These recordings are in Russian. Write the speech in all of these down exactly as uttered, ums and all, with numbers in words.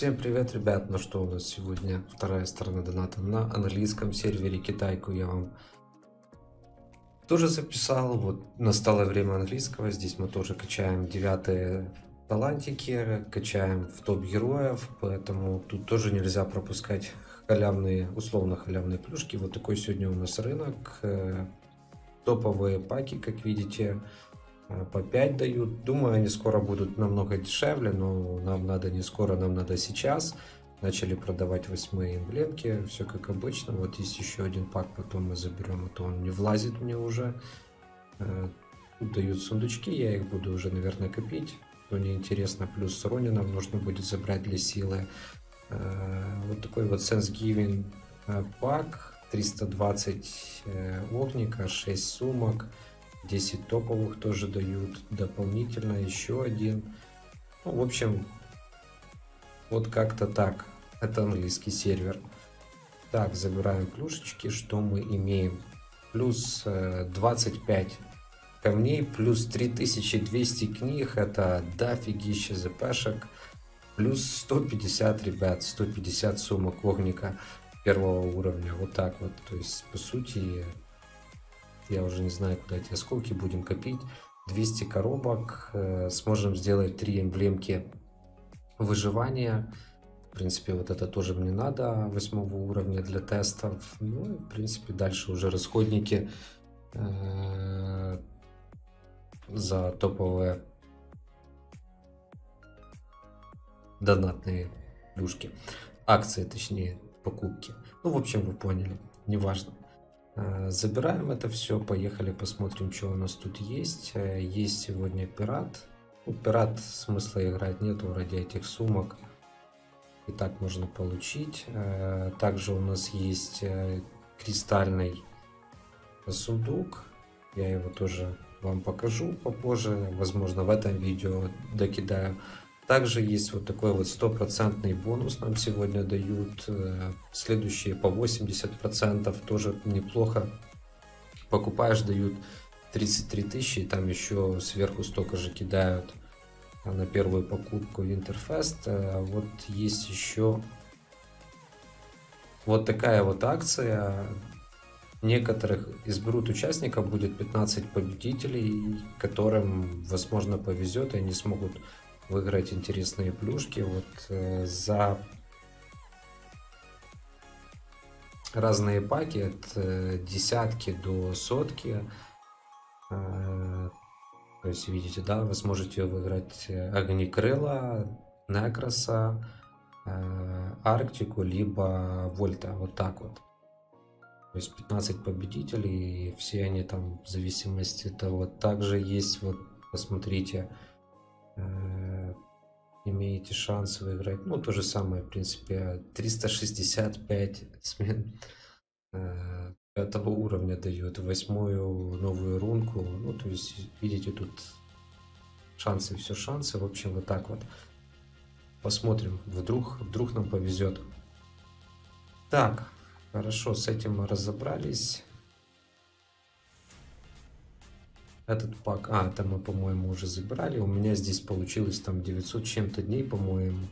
Всем привет, ребят! Ну что, у нас сегодня вторая сторона доната на английском сервере. Китайку я вам тоже записал. Вот настало время английского. Здесь мы тоже качаем девятые талантики, качаем в топ героев, поэтому тут тоже нельзя пропускать халявные, условно халявные плюшки. Вот такой сегодня у нас рынок. Топовые паки, как видите, по пять дают. Думаю, они скоро будут намного дешевле, но нам надо не скоро, нам надо сейчас. Начали продавать восьмые эмблемки, все как обычно. Вот есть еще один пак, потом мы заберем, а то он не влазит мне уже. Тут дают сундучки, я их буду уже, наверное, копить. Но неинтересно, плюс с Ронином нужно будет забрать для силы. Вот такой вот Thanksgiving пак, триста двадцать огника, шесть сумок. десять топовых тоже дают дополнительно, еще один. Ну, в общем, вот как-то так. Это английский сервер. Так, забираем плюшечки. Что мы имеем? Плюс двадцать пять камней, плюс три тысячи двести книг. Это дофигища зэпэшек. Плюс сто пятьдесят, ребят, сто пятьдесят сумок огника первого уровня. Вот так вот. То есть, по сути... Я уже не знаю, куда эти осколки будем копить. двести коробок. Сможем сделать три эмблемки выживания. В принципе, вот это тоже мне надо. восьмого уровня для тестов. Ну, и, в принципе, дальше уже расходники за топовые донатные плюшки. Акции, точнее, покупки. Ну, в общем, вы поняли. Неважно. Забираем это все, поехали посмотрим, что у нас тут есть. Есть сегодня пират. Ну, пират смысла играть нету, ради этих сумок. И так можно получить. Также у нас есть кристальный сундук. Я его тоже вам покажу попозже. Возможно, в этом видео докидаю. Также есть вот такой вот стопроцентный бонус, нам сегодня дают, следующие по восемьдесят процентов, тоже неплохо. Покупаешь, дают тридцать три тысячи, там еще сверху столько же кидают на первую покупку Винтерфест. Вот есть еще вот такая вот акция. Некоторых изберут участников, будет пятнадцать победителей, которым, возможно, повезет, и они смогут выиграть интересные плюшки. Вот э, за разные паки от э, десятки до сотки, э, то есть видите, да, вы сможете выиграть Огнекрыла, Некроса, э, Арктику либо Вольта. Вот так вот. То есть пятнадцать победителей, и все они там в зависимости от того. Также есть, вот посмотрите, имеете шанс выиграть, ну, то же самое, в принципе, триста шестьдесят пять смен пятого уровня дает, восьмую новую рунку. Ну, то есть видите, тут шансы, все шансы. В общем, вот так вот. Посмотрим, вдруг вдруг нам повезет. Так, хорошо, с этим мы разобрались. Этот пак, а, это мы, по-моему, уже забирали. У меня здесь получилось там девятьсот чем-то дней, по-моему.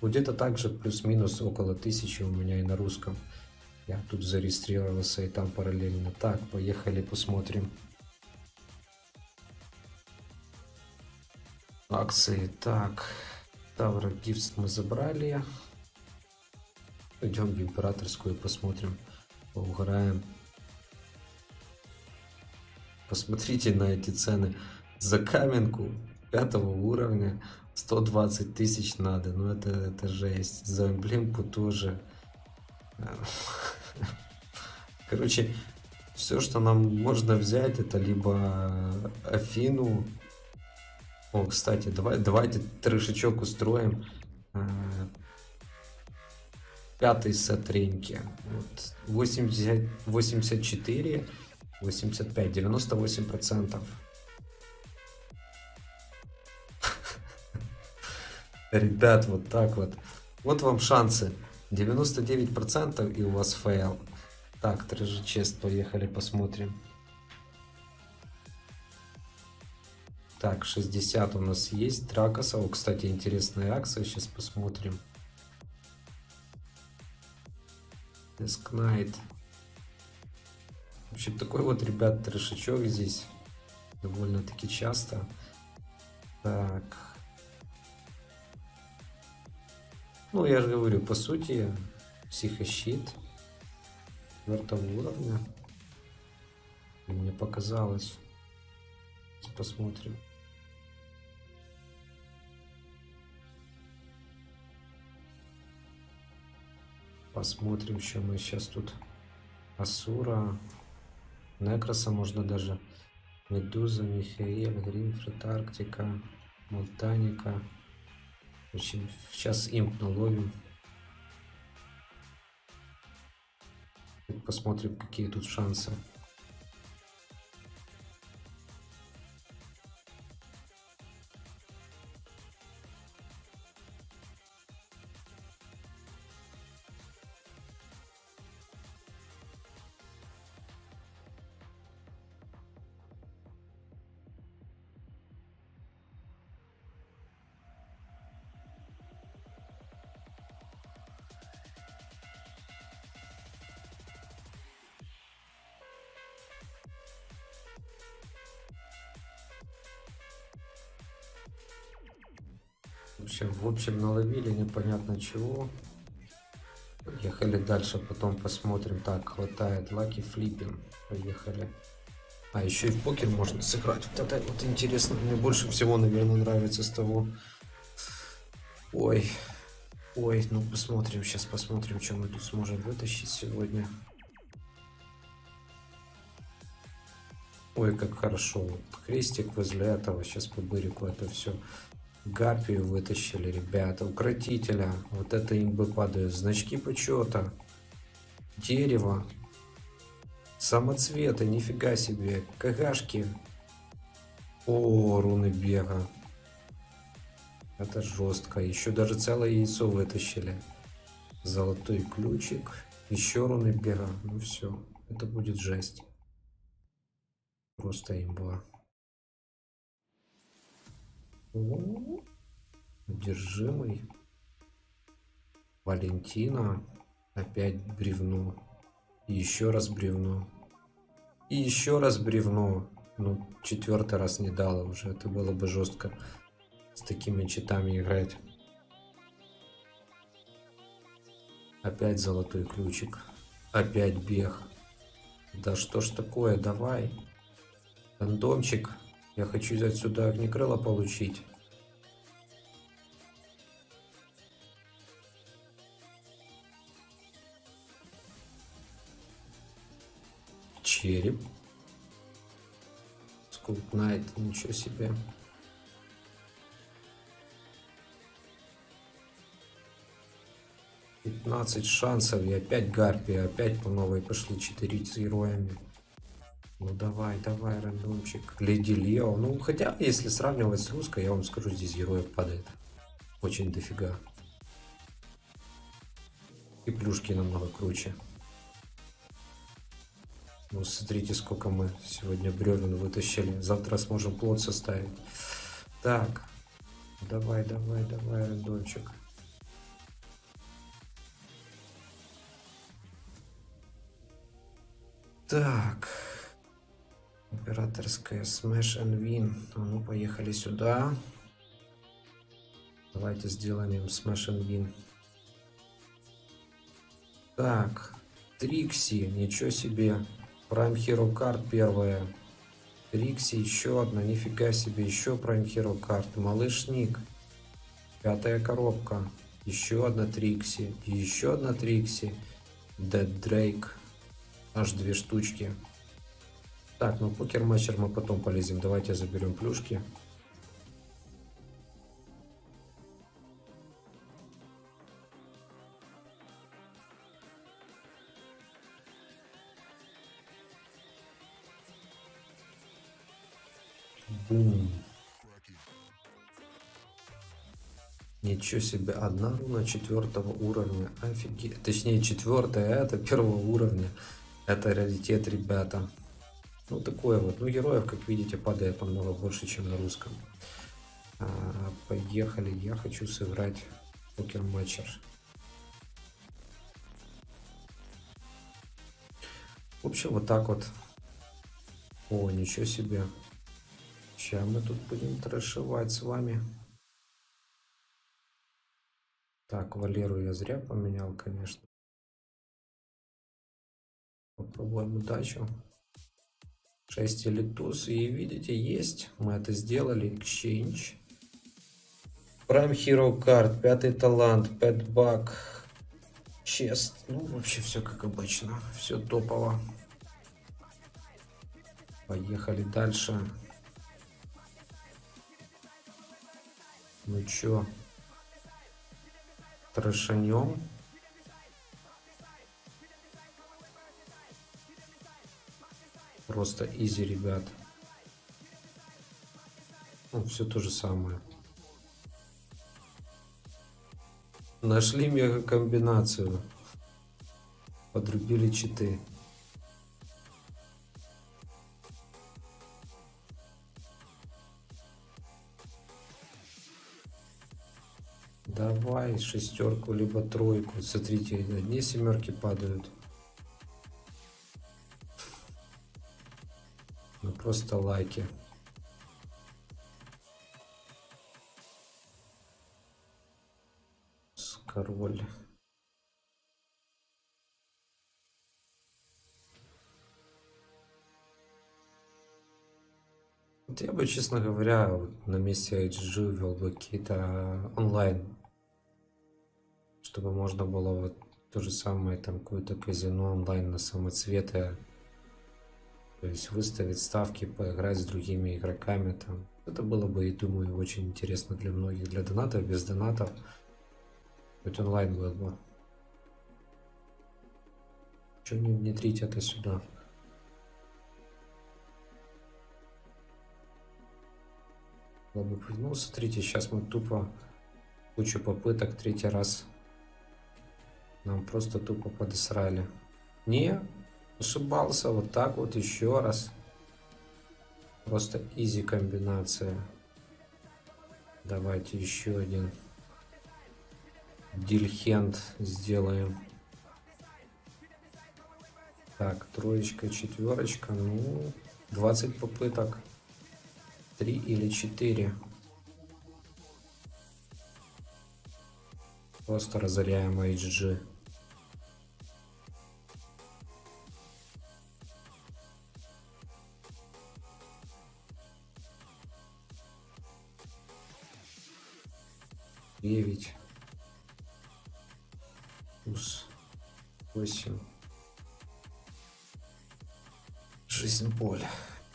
Где-то также плюс-минус около тысячи у меня и на русском. Я тут зарегистрировался и там параллельно. Так, поехали посмотрим. Акции, так. Тавра Гифтс мы забрали. Идем в императорскую, посмотрим, поугараем. Посмотрите на эти цены. За каменку пятого уровня сто двадцать тысяч надо. Ну это, это жесть. За эмблемку тоже. Короче, все, что нам можно взять, это либо Афину. О, кстати, давай, давайте трешечок устроим. Пятый сет рынки. Вот. восемьдесят, восемьдесят четыре. восемьдесят пять, девяносто восемь процентов. Ребят, вот так вот. Вот вам шансы. девяносто девять процентов и у вас фейл. Так, Treasure Chest, поехали посмотрим. Так, шестьдесят у нас есть. Дракоса. О, кстати, интересная акция. Сейчас посмотрим. Деск Найт. В общем, такой вот, ребят, трешечок здесь довольно-таки часто. Так. Ну, я же говорю, по сути, психощит четвертого уровня. Мне показалось. Посмотрим. Посмотрим, что мы сейчас тут. Асура. Некроса можно даже. Медуза, Михаэль, Гринфред, Арктика, Монтаника. В общем, сейчас имп наловим. Посмотрим, какие тут шансы. В общем, в общем, наловили непонятно чего. Поехали дальше, потом посмотрим. Так, хватает. Лаки флиппинг. Поехали. А, еще и в покер можно сыграть. Вот это вот интересно. Мне больше всего, наверное, нравится с того. Ой. Ой, ну посмотрим. Сейчас посмотрим, что мы тут сможем вытащить сегодня. Ой, как хорошо. Вот крестик возле этого. Сейчас по бырику это все. Гарпию вытащили, ребята. Укротителя. Вот это им бы падают. Значки почета. Дерево. Самоцветы. Нифига себе. Кагашки. О, руны бега. Это жестко. Еще даже целое яйцо вытащили. Золотой ключик. Еще руны бега. Ну все. Это будет жесть. Просто имба. Удержимый. Валентина. Опять бревно. И еще раз бревно. И еще раз бревно. Ну, четвертый раз не дало уже. Это было бы жестко с такими читами играть. Опять золотой ключик. Опять бег. Да что ж такое, давай. Рандомчик. Я хочу взять сюда огнекрыло получить. Череп. Скулп Найт, ничего себе. пятнадцать шансов и опять гарпия, опять по новой пошли четыре с героями. Ну давай, давай, рандомчик. Леди Лео. Ну хотя, если сравнивать с русской, я вам скажу, здесь героев падает. Очень дофига. И плюшки намного круче. Ну смотрите, сколько мы сегодня бревен вытащили. Завтра сможем плод составить. Так. Давай, давай, давай, рандомчик. Так. Императорская Smash and Win. А ну поехали сюда. Давайте сделаем Smash and Win. Так, Трикси, ничего себе. Prime Hero Card первая. Трикси еще одна, нифига себе, еще Prime Hero Card. Малышник. Пятая коробка. Еще одна Трикси. И еще одна Трикси. Dead Drake. Аж две штучки. Так, ну покер-матчер мы потом полезем. Давайте заберем плюшки. Бум. Ничего себе, одна руна четвертого уровня. Офигеть. Точнее, четвертая, а это первого уровня. Это раритет, ребята. Ну такое вот. Ну героев, как видите, падает намного больше, чем на русском. А, поехали. Я хочу сыграть покер-матчер. В общем, вот так вот. О, ничего себе. Сейчас мы тут будем трэшевать с вами. Так, Валеру я зря поменял, конечно. Попробуем удачу. шесть элитус. И видите, есть. Мы это сделали. Exchange. Prime Hero Card. Пятый талант. Pet Bug. Chest. Ну, вообще все как обычно. Все топово. Поехали дальше. Ну чё? Трошанем. Просто изи, ребят. Ну, все то же самое. Нашли мега комбинацию. Подрубили читы. Давай шестерку либо тройку. Смотрите, одни семерки падают. Ну просто лайки. Король. Вот я бы, честно говоря, вот на месте эйч джи ввел бы какие-то онлайн, чтобы можно было вот то же самое, там какое-то казино онлайн на самоцветы, то есть выставить ставки, поиграть с другими игроками там. Это было бы, и думаю, очень интересно для многих, для донатов, без донатов. Хоть онлайн был бы. Чего не внедрить это сюда? Ну, смотрите, сейчас мы тупо кучу попыток, третий раз. Нам просто тупо подосрали. Не, ошибался. Вот так вот еще раз. Просто изи комбинация. Давайте еще один. Дильхенд сделаем. Так, троечка, четверочка. Ну, двадцать попыток. Три или четыре. Просто разоряем эйч джи. девять. Плюс восемь. Жизнь боль.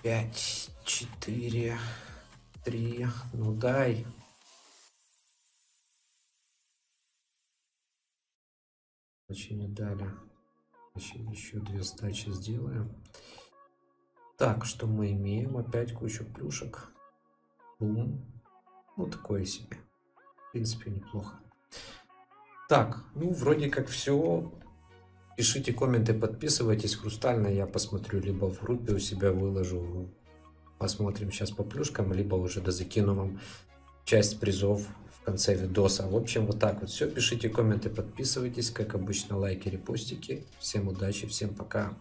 пять, четыре, три. Ну дай. Вообще не дали. Вообще еще две сдачи сделаем. Так, что мы имеем? Опять кучу плюшек. Бум. Ну такое себе. В принципе, неплохо. Так, ну вроде как все. Пишите комменты, подписывайтесь. Хрустально я посмотрю, либо в группе у себя выложу. Посмотрим сейчас по плюшкам, либо уже дозакину вам часть призов в конце видоса. В общем, вот так вот все. Пишите комменты, подписывайтесь. Как обычно, лайки, репостики. Всем удачи, всем пока.